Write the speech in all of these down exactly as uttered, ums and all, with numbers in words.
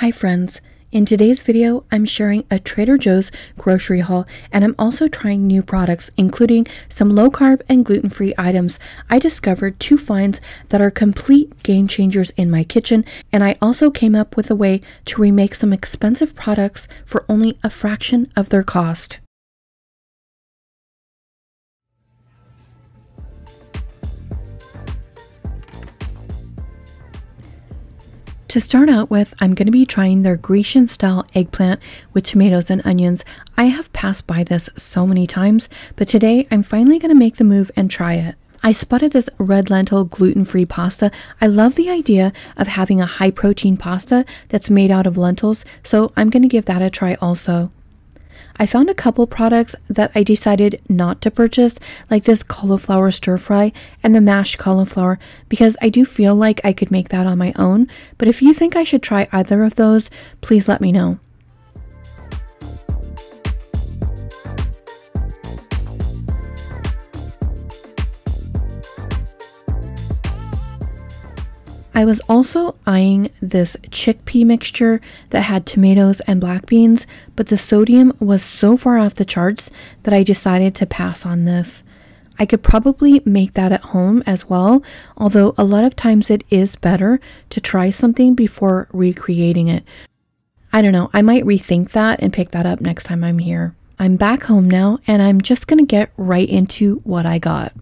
Hi friends, in today's video I'm sharing a Trader Joe's grocery haul, and I'm also trying new products including some low carb and gluten free items. I discovered two finds that are complete game changers in my kitchen, and I also came up with a way to remake some expensive products for only a fraction of their cost. To start out with, I'm going to be trying their Grecian style eggplant with tomatoes and onions. I have passed by this so many times, but today I'm finally going to make the move and try it. I spotted this red lentil gluten-free pasta. I love the idea of having a high protein pasta that's made out of lentils, so I'm going to give that a try also. I found a couple products that I decided not to purchase, like this cauliflower stir fry and the mashed cauliflower, because I do feel like I could make that on my own, but if you think I should try either of those, please let me know. I was also eyeing this chickpea mixture that had tomatoes and black beans, but the sodium was so far off the charts that I decided to pass on this. I could probably make that at home as well, although a lot of times it is better to try something before recreating it. I don't know, I might rethink that and pick that up next time I'm here. I'm back home now, and I'm just gonna get right into what I got.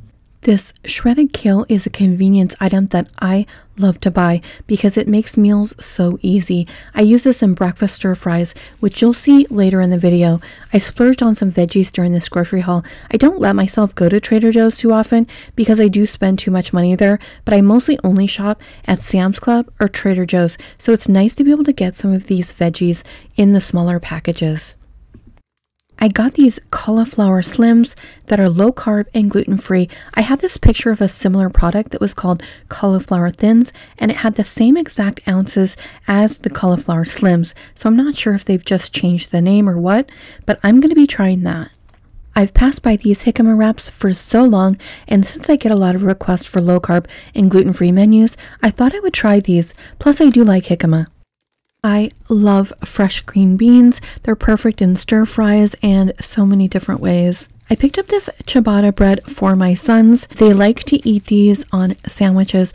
This shredded kale is a convenience item that I love to buy because it makes meals so easy. I use this in breakfast stir fries, which you'll see later in the video. I splurged on some veggies during this grocery haul. I don't let myself go to Trader Joe's too often because I do spend too much money there, but I mostly only shop at Sam's Club or Trader Joe's, so it's nice to be able to get some of these veggies in the smaller packages. I got these cauliflower slims that are low carb and gluten free. I had this picture of a similar product that was called cauliflower thins, and it had the same exact ounces as the cauliflower slims. So I'm not sure if they've just changed the name or what, but I'm going to be trying that. I've passed by these jicama wraps for so long, and since I get a lot of requests for low carb and gluten free menus, I thought I would try these. Plus I do like jicama. I love fresh green beans. They're perfect in stir fries and so many different ways. I picked up this ciabatta bread for my sons. They like to eat these on sandwiches.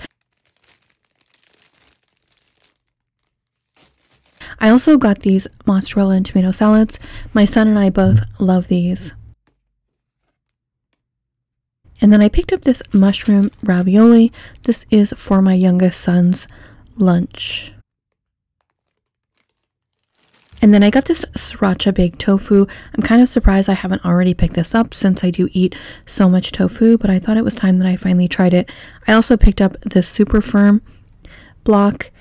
I also got these mozzarella and tomato salads. My son and I both love these. And then I picked up this mushroom ravioli. This is for my youngest son's lunch. And then I got this sriracha baked tofu. I'm kind of surprised I haven't already picked this up since I do eat so much tofu, but I thought it was time that I finally tried it. I also picked up this super firm block.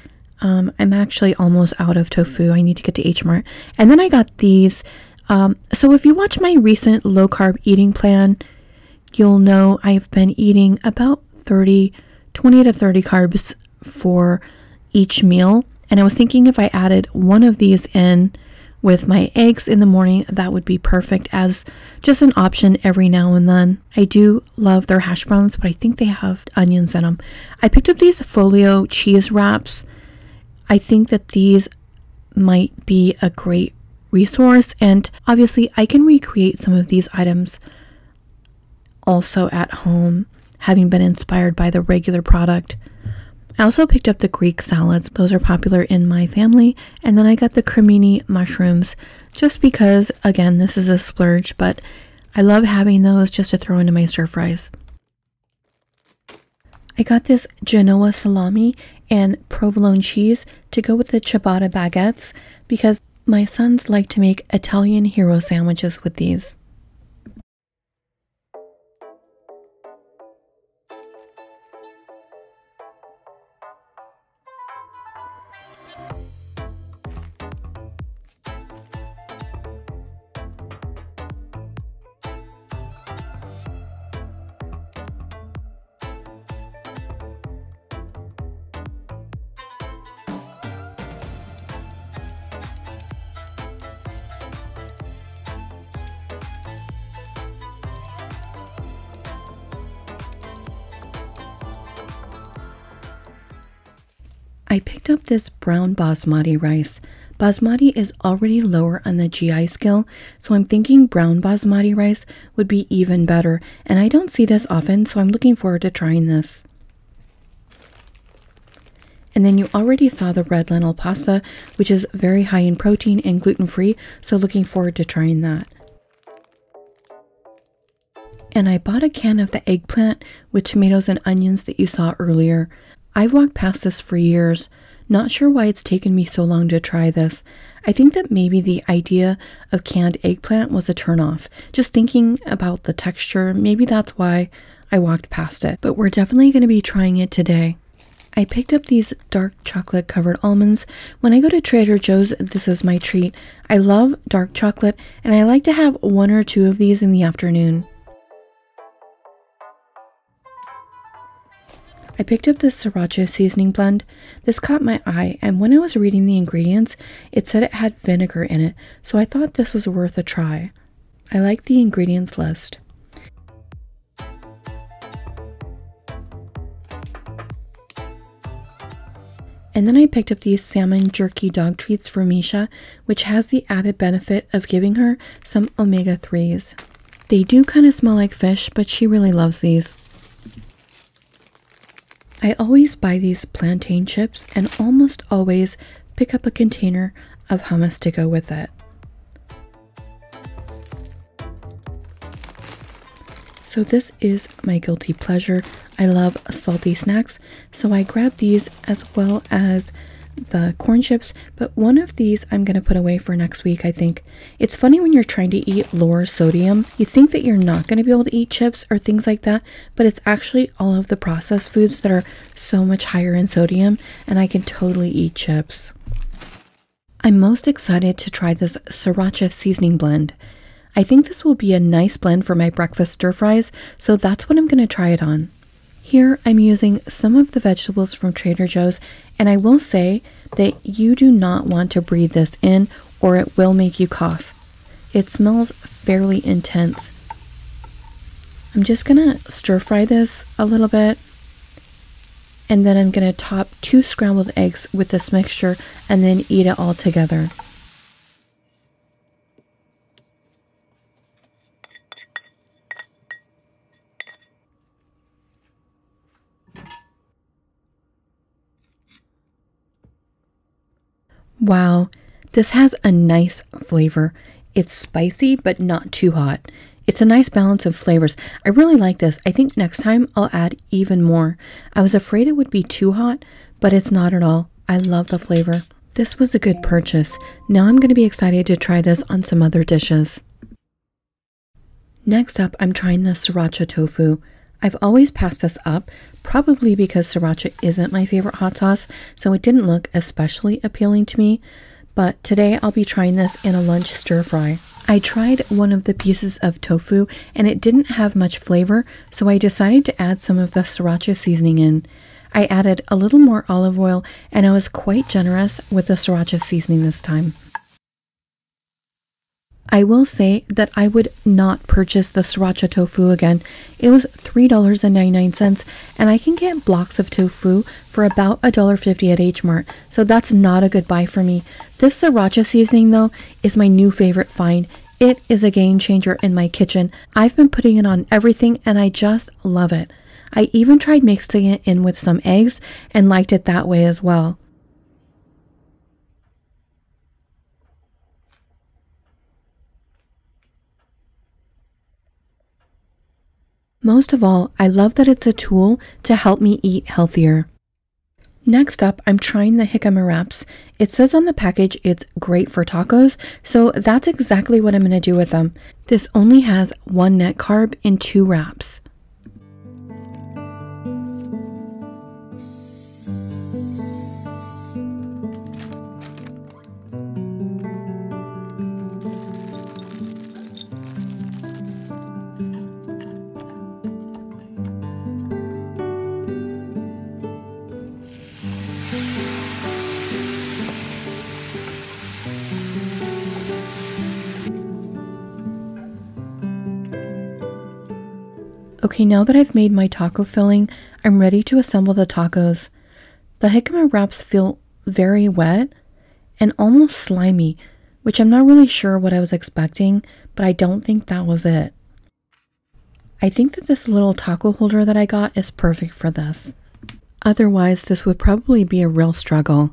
Um, I'm actually almost out of tofu. I need to get to H Mart. And then I got these. Um, so if you watch my recent low carb eating plan, you'll know I've been eating about thirty, twenty to thirty carbs for each meal. And I was thinking if I added one of these in with my eggs in the morning, that would be perfect as just an option every now and then. I do love their hash browns, but I think they have onions in them. I picked up these folio cheese wraps. I think that these might be a great resource, and obviously I can recreate some of these items also at home, having been inspired by the regular product. I also picked up the Greek salads. Those are popular in my family. And then I got the cremini mushrooms just because, again, this is a splurge, but I love having those just to throw into my stir fries. I got this Genoa salami and provolone cheese to go with the ciabatta baguettes because my sons like to make Italian hero sandwiches with these. I picked up this brown basmati rice. Basmati is already lower on the G I scale, so I'm thinking brown basmati rice would be even better, and I don't see this often, so I'm looking forward to trying this. And then you already saw the red lentil pasta, which is very high in protein and gluten-free, so looking forward to trying that. And I bought a can of the eggplant with tomatoes and onions that you saw earlier. I've walked past this for years. Not sure why it's taken me so long to try this. I think that maybe the idea of canned eggplant was a turnoff. Just thinking about the texture, maybe that's why I walked past it. But we're definitely going to be trying it today. I picked up these dark chocolate covered almonds. When I go to Trader Joe's, this is my treat. I love dark chocolate, and I like to have one or two of these in the afternoon. I picked up this sriracha seasoning blend. This caught my eye, and when I was reading the ingredients, it said it had vinegar in it, so I thought this was worth a try. I like the ingredients list. And then I picked up these salmon jerky dog treats for Misha, which has the added benefit of giving her some omega threes. They do kind of smell like fish, but she really loves these. I always buy these plantain chips and almost always pick up a container of hummus to go with it. So this is my guilty pleasure. I love salty snacks, so I grabbed these as well as the corn chips, but one of these I'm going to put away for next week, I think. It's funny when you're trying to eat lower sodium, you think that you're not going to be able to eat chips or things like that, but it's actually all of the processed foods that are so much higher in sodium, and I can totally eat chips. I'm most excited to try this sriracha seasoning blend. I think this will be a nice blend for my breakfast stir fries, so that's what I'm going to try it on. Here I'm using some of the vegetables from Trader Joe's, and I will say that you do not want to breathe this in or it will make you cough. It smells fairly intense. I'm just gonna stir fry this a little bit, and then I'm gonna top two scrambled eggs with this mixture and then eat it all together. Wow, this has a nice flavor. It's spicy, but not too hot. It's a nice balance of flavors. I really like this. I think next time I'll add even more. I was afraid it would be too hot, but it's not at all. I love the flavor. This was a good purchase. Now I'm going to be excited to try this on some other dishes. Next up, I'm trying the sriracha tofu. I've always passed this up, probably because sriracha isn't my favorite hot sauce, so it didn't look especially appealing to me, but today I'll be trying this in a lunch stir fry. I tried one of the pieces of tofu and it didn't have much flavor, so I decided to add some of the sriracha seasoning in. I added a little more olive oil, and I was quite generous with the sriracha seasoning this time. I will say that I would not purchase the sriracha tofu again. It was three ninety-nine, and I can get blocks of tofu for about a dollar fifty at H Mart, so that's not a good buy for me. This sriracha seasoning, though, is my new favorite find. It is a game changer in my kitchen. I've been putting it on everything, and I just love it. I even tried mixing it in with some eggs and liked it that way as well. Most of all, I love that it's a tool to help me eat healthier. Next up, I'm trying the jicama wraps. It says on the package it's great for tacos, so that's exactly what I'm going to do with them. This only has one net carb in two wraps. Okay, now that I've made my taco filling, I'm ready to assemble the tacos. The jicama wraps feel very wet and almost slimy, which I'm not really sure what I was expecting, but I don't think that was it. I think that this little taco holder that I got is perfect for this. Otherwise, this would probably be a real struggle.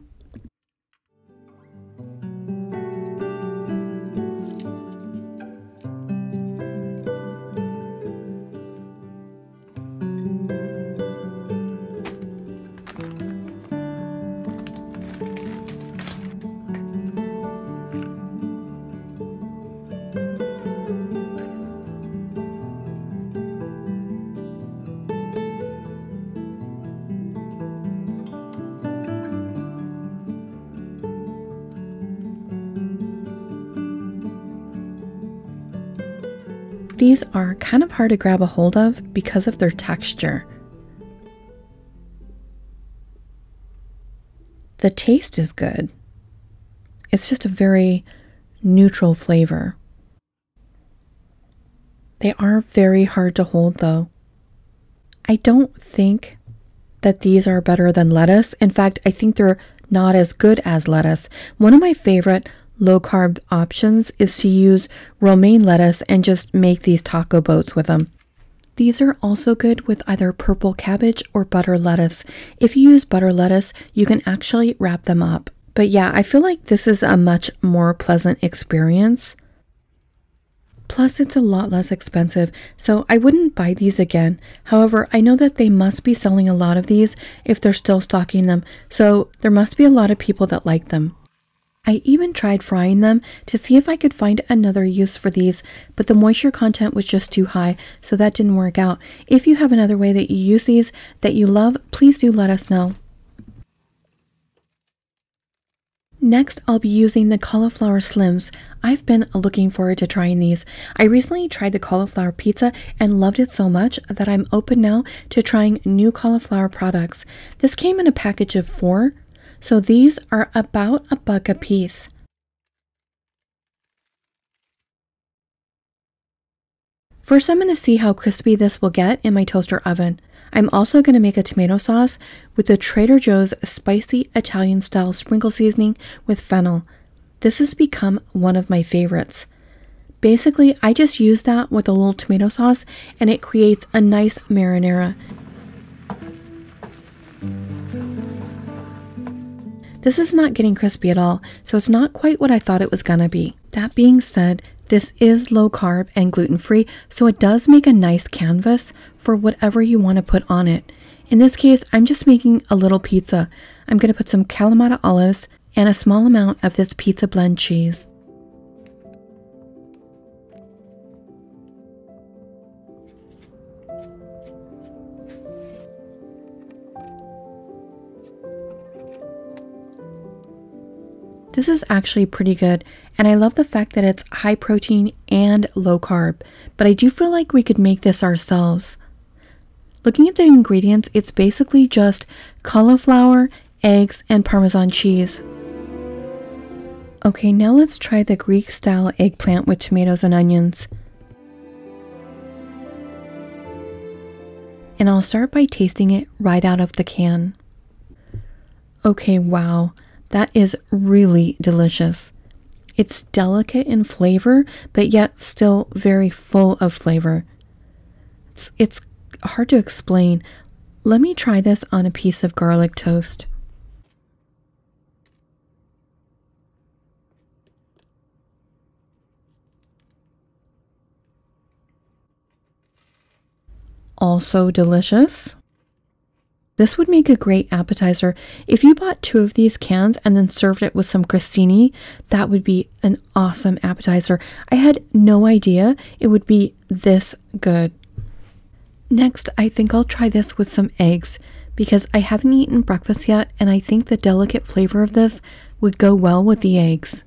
These are kind of hard to grab a hold of because of their texture. The taste is good. It's just a very neutral flavor. They are very hard to hold though. I don't think that these are better than lettuce. In fact, I think they're not as good as lettuce. One of my favorite low-carb options is to use romaine lettuce and just make these taco boats with them. These are also good with either purple cabbage or butter lettuce. If you use butter lettuce, you can actually wrap them up. But yeah, I feel like this is a much more pleasant experience. Plus, it's a lot less expensive, so I wouldn't buy these again. However, I know that they must be selling a lot of these if they're still stocking them, so there must be a lot of people that like them. I even tried frying them to see if I could find another use for these, but the moisture content was just too high, so that didn't work out. If you have another way that you use these that you love, please do let us know. Next, I'll be using the cauliflower slims. I've been looking forward to trying these. I recently tried the cauliflower pizza and loved it so much that I'm open now to trying new cauliflower products. This came in a package of four. So these are about a buck a piece. First, I'm going to see how crispy this will get in my toaster oven. I'm also going to make a tomato sauce with the Trader Joe's spicy Italian style sprinkle seasoning with fennel. This has become one of my favorites. Basically, I just use that with a little tomato sauce and it creates a nice marinara. This is not getting crispy at all, so it's not quite what I thought it was gonna be. That being said, this is low carb and gluten-free, so it does make a nice canvas for whatever you want to put on it. In this case, I'm just making a little pizza. I'm gonna put some Kalamata olives and a small amount of this pizza blend cheese. This is actually pretty good, and I love the fact that it's high protein and low carb, but I do feel like we could make this ourselves. Looking at the ingredients, it's basically just cauliflower, eggs, and Parmesan cheese. Okay, now let's try the Greek-style eggplant with tomatoes and onions. And I'll start by tasting it right out of the can. Okay, wow. That is really delicious. It's delicate in flavor, but yet still very full of flavor. It's, it's hard to explain. Let me try this on a piece of garlic toast. Also delicious. This would make a great appetizer. If you bought two of these cans and then served it with some crostini, that would be an awesome appetizer. I had no idea it would be this good. Next, I think I'll try this with some eggs because I haven't eaten breakfast yet and I think the delicate flavor of this would go well with the eggs.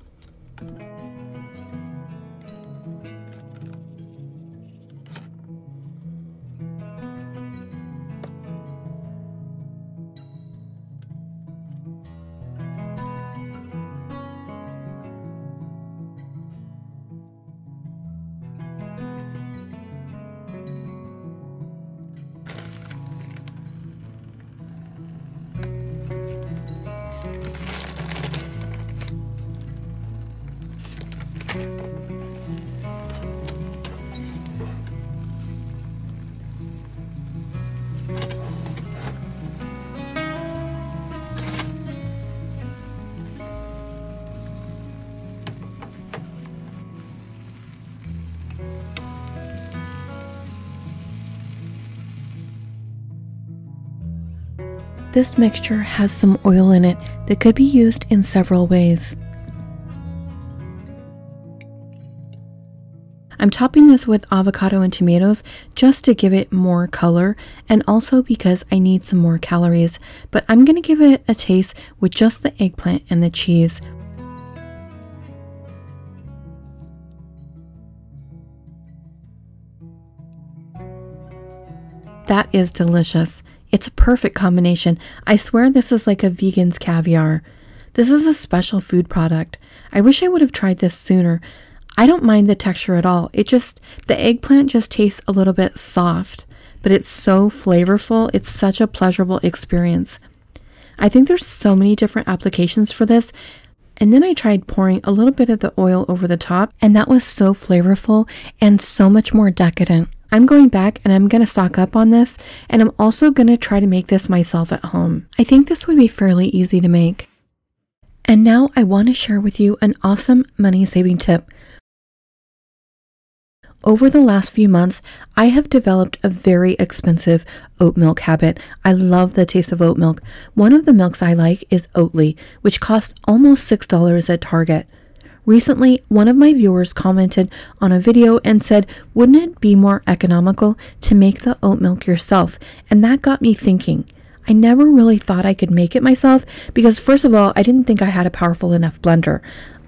This mixture has some oil in it that could be used in several ways. I'm topping this with avocado and tomatoes just to give it more color and also because I need some more calories, but I'm going to give it a taste with just the eggplant and the cheese. That is delicious. It's a perfect combination. I swear this is like a vegan's caviar. This is a special food product. I wish I would have tried this sooner. I don't mind the texture at all. It just, the eggplant just tastes a little bit soft, but it's so flavorful. It's such a pleasurable experience. I think there's so many different applications for this. And then I tried pouring a little bit of the oil over the top, and that was so flavorful and so much more decadent. I'm going back and I'm going to stock up on this, and I'm also going to try to make this myself at home. I think this would be fairly easy to make. And now I want to share with you an awesome money-saving tip. Over the last few months, I have developed a very expensive oat milk habit. I love the taste of oat milk. One of the milks I like is Oatly, which costs almost six dollars at Target. Recently, one of my viewers commented on a video and said, "Wouldn't it be more economical to make the oat milk yourself?" And that got me thinking. I never really thought I could make it myself because, first of all, I didn't think I had a powerful enough blender.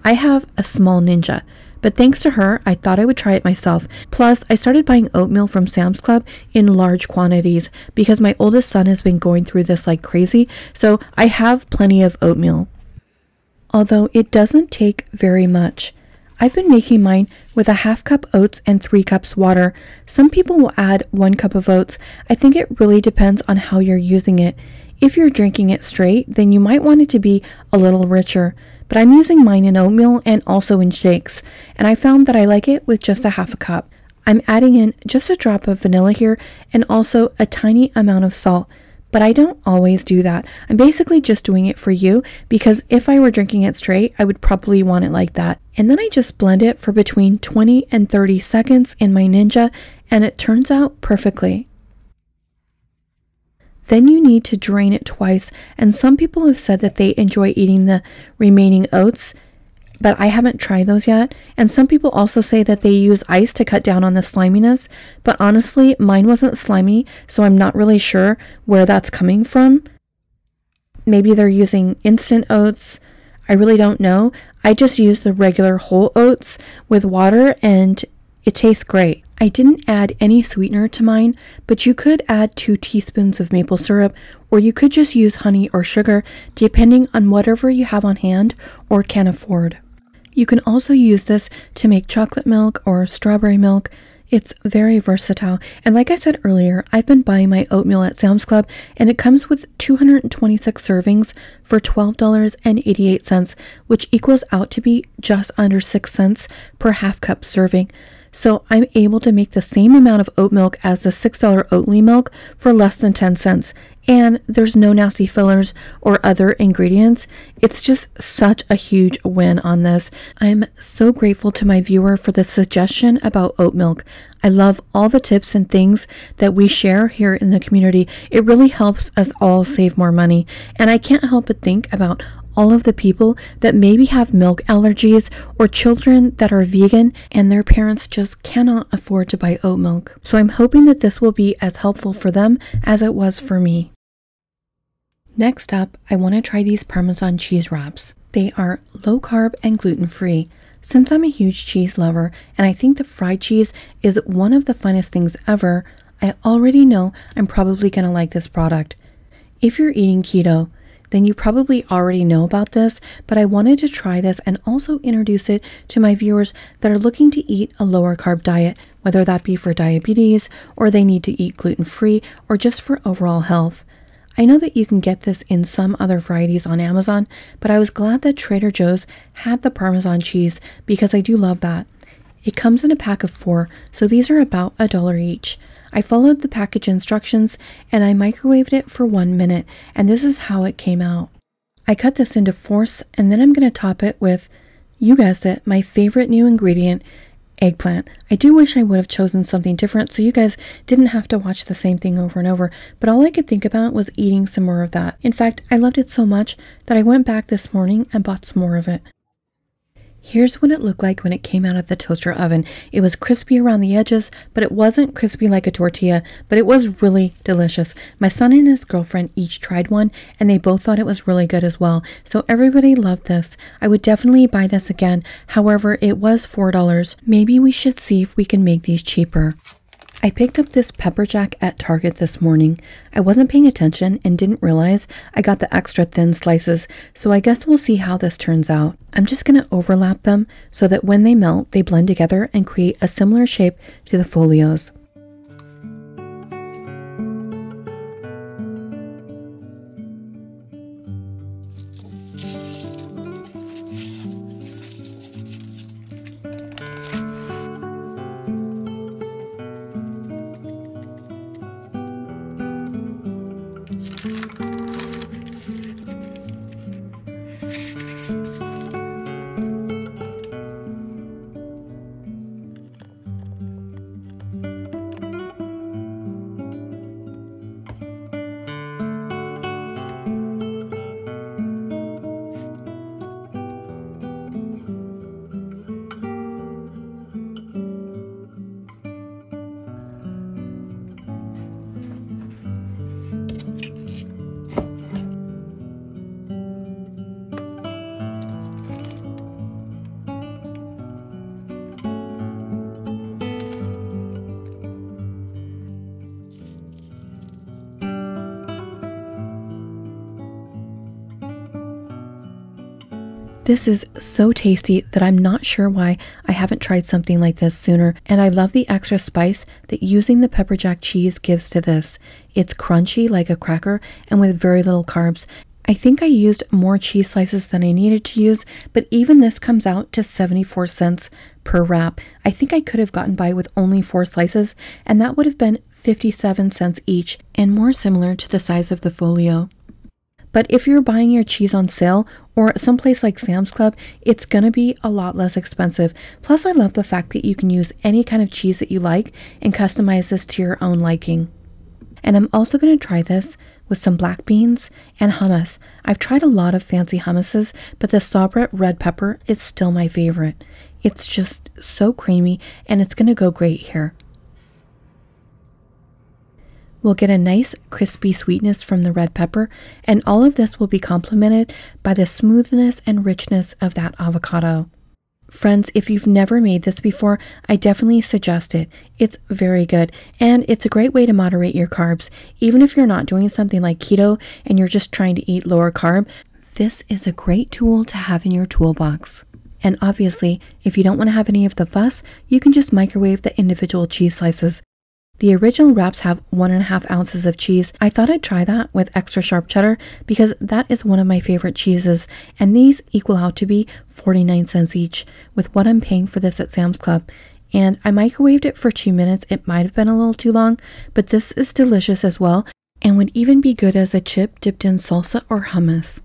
I have a small Ninja. But thanks to her, I thought I would try it myself. Plus, I started buying oatmeal from Sam's Club in large quantities because my oldest son has been going through this like crazy, so I have plenty of oatmeal. Although it doesn't take very much. I've been making mine with a half cup oats and three cups water. Some people will add one cup of oats. I think it really depends on how you're using it. If you're drinking it straight, then you might want it to be a little richer. But I'm using mine in oatmeal and also in shakes, and I found that I like it with just a half a cup. I'm adding in just a drop of vanilla here and also a tiny amount of salt, but I don't always do that. I'm basically just doing it for you because if I were drinking it straight, I would probably want it like that. And then I just blend it for between twenty and thirty seconds in my Ninja, and it turns out perfectly. Then you need to drain it twice, and some people have said that they enjoy eating the remaining oats, but I haven't tried those yet. And some people also say that they use ice to cut down on the sliminess, but honestly, mine wasn't slimy, so I'm not really sure where that's coming from. Maybe they're using instant oats. I really don't know. I just use the regular whole oats with water, and it tastes great. I didn't add any sweetener to mine, but you could add two teaspoons of maple syrup, or you could just use honey or sugar, depending on whatever you have on hand or can afford. You can also use this to make chocolate milk or strawberry milk. It's very versatile, and like I said earlier, I've been buying my oatmeal at Sam's Club, and it comes with two hundred twenty-six servings for twelve dollars and eighty-eight cents, which equals out to be just under six cents per half cup serving. So I'm able to make the same amount of oat milk as the six dollar Oatly milk for less than ten cents. And there's no nasty fillers or other ingredients. It's just such a huge win on this. I'm so grateful to my viewer for the suggestion about oat milk. I love all the tips and things that we share here in the community. It really helps us all save more money. And I can't help but think about all of the people that maybe have milk allergies or children that are vegan and their parents just cannot afford to buy oat milk. So I'm hoping that this will be as helpful for them as it was for me. Next up, I want to try these Parmesan cheese wraps. They are low carb and gluten free. Since I'm a huge cheese lover and I think the fried cheese is one of the finest things ever, I already know I'm probably going to like this product. If you're eating keto, then you probably already know about this, but I wanted to try this and also introduce it to my viewers that are looking to eat a lower carb diet, whether that be for diabetes or they need to eat gluten-free or just for overall health. I know that you can get this in some other varieties on Amazon, but I was glad that Trader Joe's had the Parmesan cheese because I do love that. It comes in a pack of four, so these are about a dollar each. I followed the package instructions and I microwaved it for one minute, and this is how it came out. I cut this into fourths, and then I'm going to top it with, you guessed it, my favorite new ingredient, Eggplant. I do wish I would have chosen something different so you guys didn't have to watch the same thing over and over, but all I could think about was eating some more of that. In fact, I loved it so much that I went back this morning and bought some more of it. Here's what it looked like when it came out of the toaster oven. It was crispy around the edges, but it wasn't crispy like a tortilla, but it was really delicious. My son and his girlfriend each tried one, and they both thought it was really good as well. So everybody loved this. I would definitely buy this again. However, it was four dollars. Maybe we should see if we can make these cheaper. I picked up this pepper jack at Target this morning. I wasn't paying attention and didn't realize I got the extra thin slices, so I guess we'll see how this turns out. I'm just going to overlap them so that when they melt, they blend together and create a similar shape to the folios. This is so tasty that I'm not sure why I haven't tried something like this sooner, and I love the extra spice that using the pepper jack cheese gives to this. It's crunchy like a cracker and with very little carbs. I think I used more cheese slices than I needed to use, but even this comes out to seventy-four cents per wrap. I think I could have gotten by with only four slices, and that would have been fifty-seven cents each, and more similar to the size of the folio. But if you're buying your cheese on sale or someplace like Sam's Club, it's gonna be a lot less expensive. Plus, I love the fact that you can use any kind of cheese that you like and customize this to your own liking. And I'm also gonna try this with some black beans and hummus. I've tried a lot of fancy hummuses, but the Sabra red pepper is still my favorite. It's just so creamy, and it's gonna go great here. We'll get a nice crispy sweetness from the red pepper, and all of this will be complemented by the smoothness and richness of that avocado. Friends, if you've never made this before, I definitely suggest it. It's very good, and it's a great way to moderate your carbs. Even if you're not doing something like keto and you're just trying to eat lower carb, this is a great tool to have in your toolbox. And obviously, if you don't want to have any of the fuss, you can just microwave the individual cheese slices. The original wraps have one and a half ounces of cheese. I thought I'd try that with extra sharp cheddar because that is one of my favorite cheeses, and these equal out to be forty-nine cents each with what I'm paying for this at Sam's Club. And I microwaved it for two minutes. It might have been a little too long, but this is delicious as well and would even be good as a chip dipped in salsa or hummus.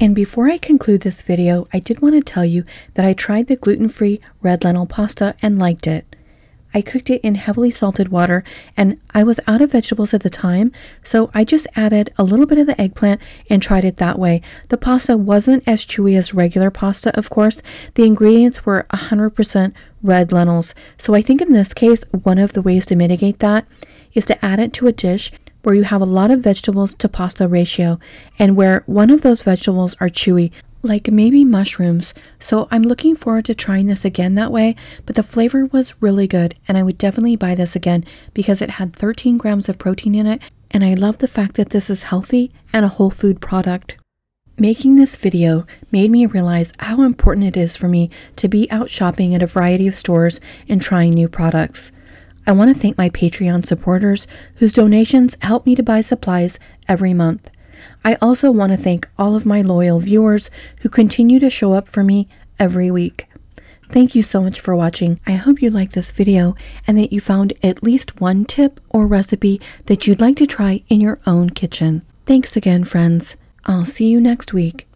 And before I conclude this video, I did want to tell you that I tried the gluten-free red lentil pasta and liked it. I cooked it in heavily salted water, and I was out of vegetables at the time, so I just added a little bit of the eggplant and tried it that way. The pasta wasn't as chewy as regular pasta, of course. The ingredients were one hundred percent red lentils, so I think in this case, one of the ways to mitigate that is to add it to a dish where you have a lot of vegetables to pasta ratio and where one of those vegetables are chewy, like maybe mushrooms. So I'm looking forward to trying this again that way, but the flavor was really good, and I would definitely buy this again because it had thirteen grams of protein in it, and I love the fact that this is healthy and a whole food product. Making this video made me realize how important it is for me to be out shopping at a variety of stores and trying new products. I want to thank my Patreon supporters whose donations help me to buy supplies every month. I also want to thank all of my loyal viewers who continue to show up for me every week. Thank you so much for watching. I hope you liked this video and that you found at least one tip or recipe that you'd like to try in your own kitchen. Thanks again, friends, I'll see you next week.